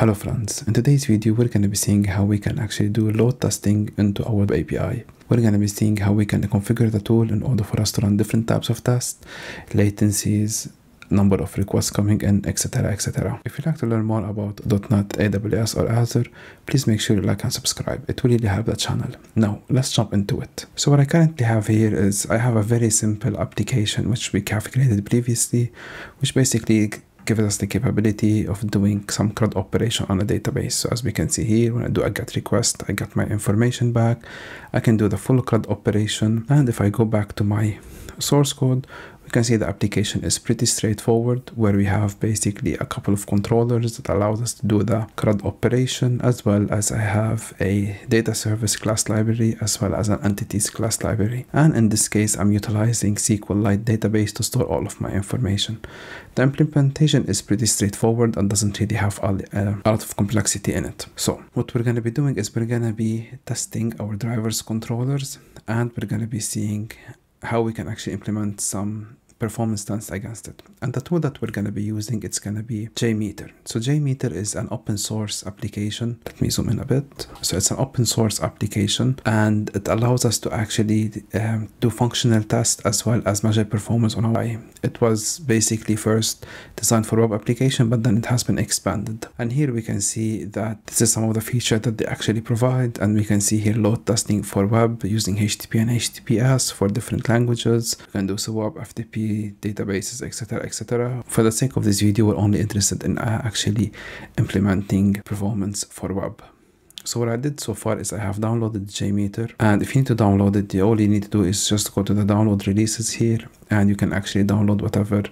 Hello friends, in today's video we're going to be seeing how we can actually do load testing into our web API. We're going to be seeing how we can configure the tool in order for us to run different types of tests, latencies, number of requests coming in, etc, etc. If you'd like to learn more about .NET, AWS or Azure, please make sure you like and subscribe. It will really help the channel. Now let's jump into it. So what I currently have here is I have a very simple application which we calculated previously, which basically gives us the capability of doing some CRUD operation on a database. So as we can see here, when I do a GET request, I get my information back. I can do the full CRUD operation. And if I go back to my source code, we can see the application is pretty straightforward, where we have basically a couple of controllers that allow us to do the CRUD operation, as well as I have a data service class library, as well as an entities class library. And in this case, I'm utilizing SQLite database to store all of my information. The implementation is pretty straightforward and doesn't really have a lot of complexity in it. So what we're going to be doing is we're going to be testing our drivers controllers, and we're going to be seeing how we can actually implement some performance tests against it. And the tool that we're going to be using, it's going to be JMeter. So JMeter is an open source application. Let me zoom in a bit. So it's an open source application, and it allows us to actually do functional tests as well as measure performance on our UI. It was basically first designed for web application, but then it has been expanded. And here we can see that this is some of the features that they actually provide. And we can see here load testing for web using HTTP and HTTPS for different languages. You can do SOAP, FTP, databases, etc, etc. For the sake of this video, we're only interested in actually implementing performance for web. So what I did so far is I have downloaded JMeter, and if you need to download it, all you need to do is just go to the download releases here, and you can actually download whatever,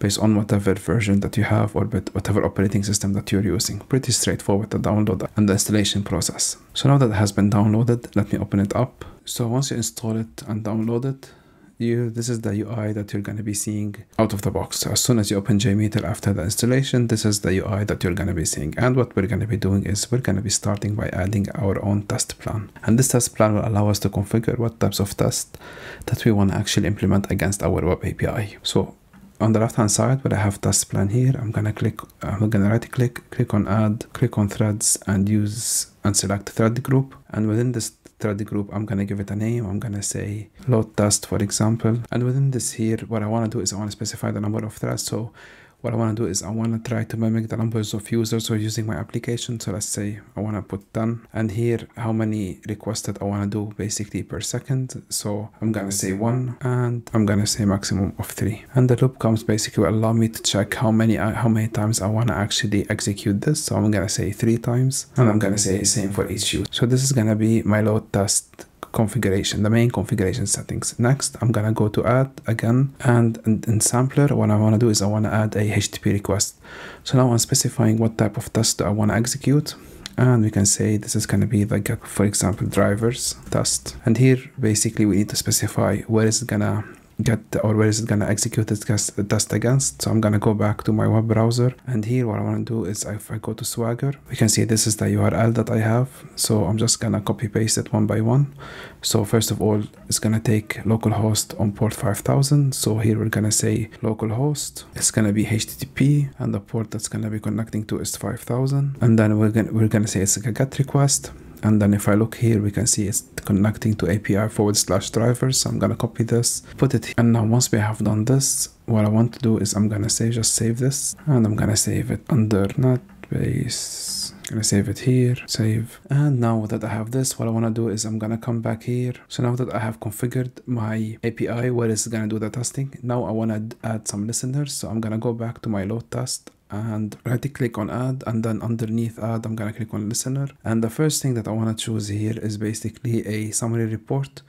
based on whatever version that you have or whatever operating system that you're using. Pretty straightforward to download and the installation process. So now that it has been downloaded, let me open it up. So once you install it and download it, this is the UI that you're going to be seeing out of the box. So as soon as you open JMeter after the installation, this is the UI that you're going to be seeing. And what we're going to be doing is we're going to be starting by adding our own test plan. And this test plan will allow us to configure what types of tests that we want to actually implement against our web API. So on the left hand side where I have test plan here, I'm going to right click, click on add, click on threads, and select thread group. And within this thread group, I'm going to give it a name. I'm going to say load test, for example. And within this here, what I want to do is I want to specify the number of threads. So what I want to do is I want to try to mimic the numbers of users who are using my application. So let's say I want to put 10, and here how many requests that I want to do basically per second. So I'm going to say 1, and I'm going to say maximum of 3. And the loop comes basically will allow me to check how many times I want to actually execute this. So I'm going to say 3 times, and I'm going to say same for each user. So this is going to be my load test configuration, the main configuration settings. Next, I'm gonna go to add again, and in sampler, what I want to do is I want to add a HTTP request. So now I'm specifying what type of test do I want to execute, and we can say this is going to be the get, for example, drivers test. And here basically we need to specify where is it gonna get, or where is it gonna execute this test against. So I'm gonna go back to my web browser, and here what I want to do is if I go to Swagger, we can see this is the URL that I have. So I'm just gonna copy paste it one by one. So first of all, it's gonna take localhost on port 5000. So here we're gonna say localhost, it's gonna be HTTP, and the port that's gonna be connecting to is 5000. And then we're gonna say it's like a GET request. And then if I look here, we can see it's connecting to API/drivers. So I'm going to copy this, put it here. And now once we have done this, what I want to do is I'm going to say, just save this, and I'm going to save it under .NET base. I'm going to save it here, save. And now that I have this, what I want to do is I'm going to come back here. So now that I have configured my API, where it's going to do the testing, now I want to add some listeners. So I'm going to go back to my load test and right click on add, and then underneath add I'm gonna click on listener. And the first thing that I want to choose here is basically a summary report,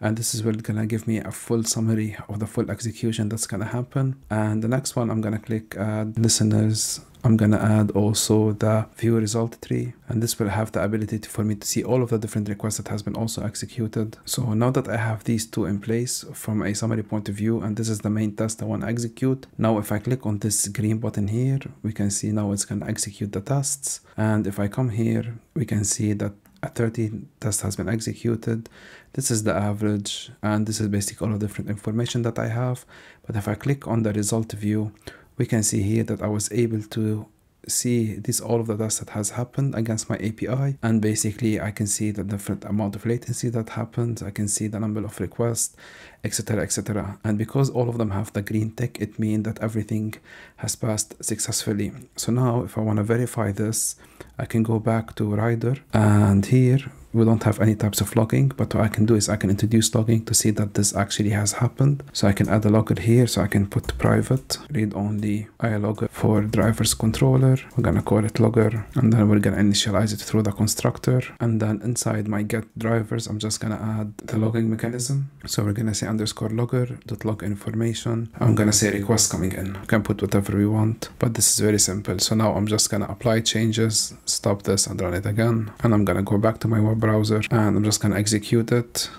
and this is where it's gonna give me a full summary of the full execution that's gonna happen. And the next one, I'm gonna click add listeners. I'm gonna add also the view result tree, and this will have the ability for me to see all of the different requests that has been also executed. So now that I have these two in place from a summary point of view, and this is the main test I want to execute. Now if I click on this green button here, we can see now it's gonna execute the tests. And if I come here, we can see that a 13 test has been executed. This is the average, and this is basically all the different information that I have. But if I click on the result view, we can see here that I was able to see this, all of the data that has happened against my API. And basically I can see the different amount of latency that happened. I can see the number of requests, etc., etc. And because all of them have the green tick, it means that everything has passed successfully. So now if I want to verify this, I can go back to Rider, and here we don't have any types of logging, but what I can do is I can introduce logging to see that this actually has happened. So I can add a logger here, so I can put private read-only iLogger for driver's controller. We're gonna call it logger, and then we're gonna initialize it through the constructor. And then inside my get drivers, I'm just gonna add the logging mechanism. So we're gonna say underscore logger dot log information. I'm gonna say request coming in. We can put whatever we want, but this is very simple. So now I'm just gonna apply changes, stop this and run it again. And I'm gonna go back to my web browser and I'm just gonna execute it.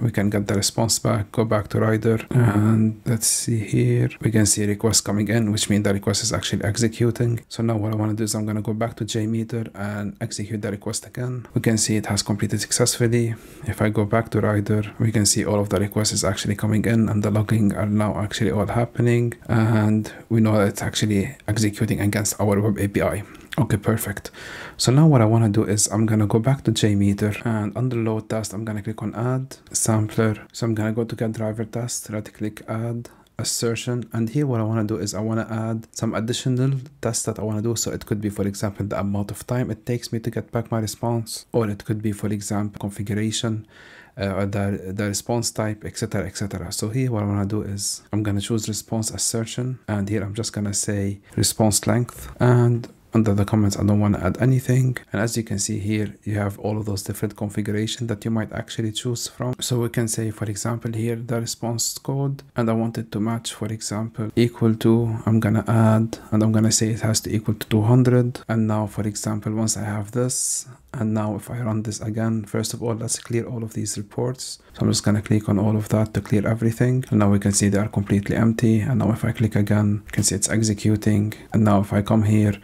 We can get the response back, go back to Rider, and let's see here. We can see requests coming in, which means the request is actually executing. So now what I want to do is I'm going to go back to JMeter and execute the request again. We can see it has completed successfully. If I go back to Rider, we can see all of the requests is actually coming in and the logging are now actually all happening. And we know that it's actually executing against our web API. Okay, perfect. So now what I want to do is I'm going to go back to JMeter, and under load test, I'm going to click on add sampler. So I'm going to go to get driver test, right click, add assertion. And here what I want to do is I want to add some additional tests that I want to do. So it could be, for example, the amount of time it takes me to get back my response, or it could be, for example, configuration, the response type, etc., etc. So here what I want to do is I'm going to choose response assertion, and here I'm just going to say response length, and under the comments, I don't want to add anything. And as you can see here, you have all of those different configurations that you might actually choose from. So we can say, for example, here, the response code, and I want it to match, for example, equal to, I'm going to add, and I'm going to say it has to equal to 200. And now, for example, once I have this, and now if I run this again, first of all, let's clear all of these reports. So I'm just going to click on all of that to clear everything. And now we can see they are completely empty. And now if I click again, you can see it's executing. And now if I come here,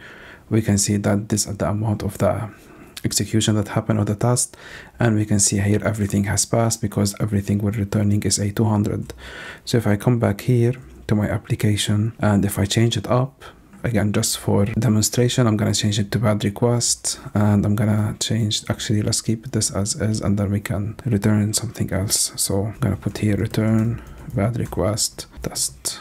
we can see that this is the amount of the execution that happened on the test, and we can see here everything has passed because everything we're returning is a 200. So if I come back here to my application, and if I change it up, again, just for demonstration, I'm going to change it to bad request, and I'm going to change, actually, let's keep this as is, and then we can return something else. So I'm going to put here return bad request test.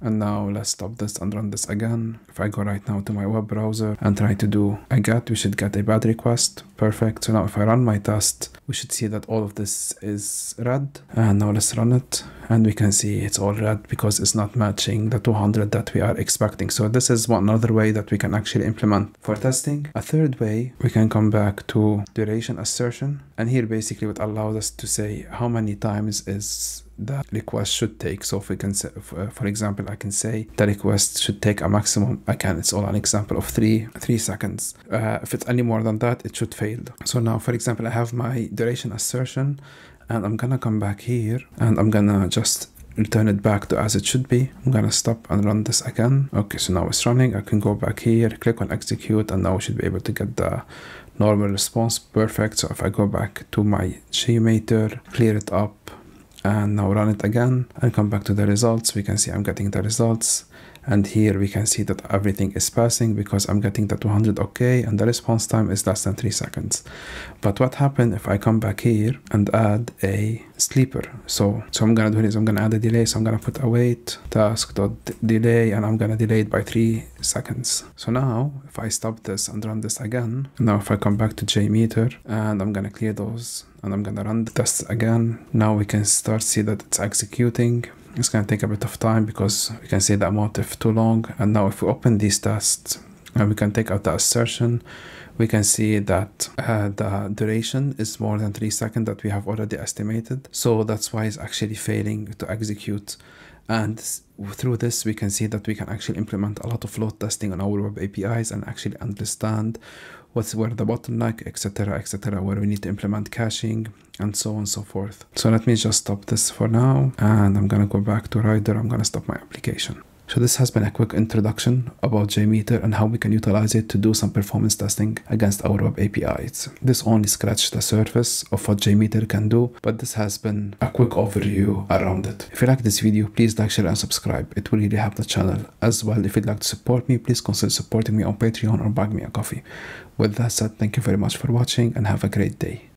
And now let's stop this and run this again. If I go right now to my web browser and try to do a get, we should get a bad request. Perfect. So now if I run my test, we should see that all of this is red. And now let's run it, and we can see it's all red because it's not matching the 200 that we are expecting. So this is one other way that we can actually implement for testing. A third way, we can come back to duration assertion, and here basically it allows us to say how many times is the request should take. So if we can say, for example, I can say the request should take a maximum, again, it's all an example of three seconds. If it's any more than that, it should fail. So now, for example, I have my duration assertion, and I'm gonna come back here, and I'm gonna just return it back to as it should be. I'm gonna stop and run this again. Okay, so now it's running. I can go back here, click on execute, and now we should be able to get the normal response. Perfect. So if I go back to my JMeter, clear it up, and now run it again and come back to the results, we can see I'm getting the results. And here we can see that everything is passing because I'm getting the 200 okay, and the response time is less than 3 seconds. But what happened if I come back here and add a sleeper? So I'm gonna do this, I'm gonna add a delay. So I'm gonna put await task.delay, and I'm gonna delay it by 3 seconds. So now if I stop this and run this again, now if I come back to JMeter and I'm gonna clear those and I'm gonna run the tests again, now we can start see that it's executing. It's going to take a bit of time because we can see the amount if too long. And now if we open these tests and we can take out the assertion, we can see that the duration is more than 3 seconds that we have already estimated. So that's why it's actually failing to execute. And through this, we can see that we can actually implement a lot of load testing on our web APIs and actually understand where the bottleneck, etc., etc., where we need to implement caching and so on and so forth. So let me just stop this for now, and I'm going to go back to Rider. I'm going to stop my application. So this has been a quick introduction about JMeter and how we can utilize it to do some performance testing against our web APIs. This only scratched the surface of what JMeter can do, but this has been a quick overview around it. If you like this video, please like, share, and subscribe. It will really help the channel. As well, if you'd like to support me, please consider supporting me on Patreon or buy me a coffee. With that said, thank you very much for watching and have a great day.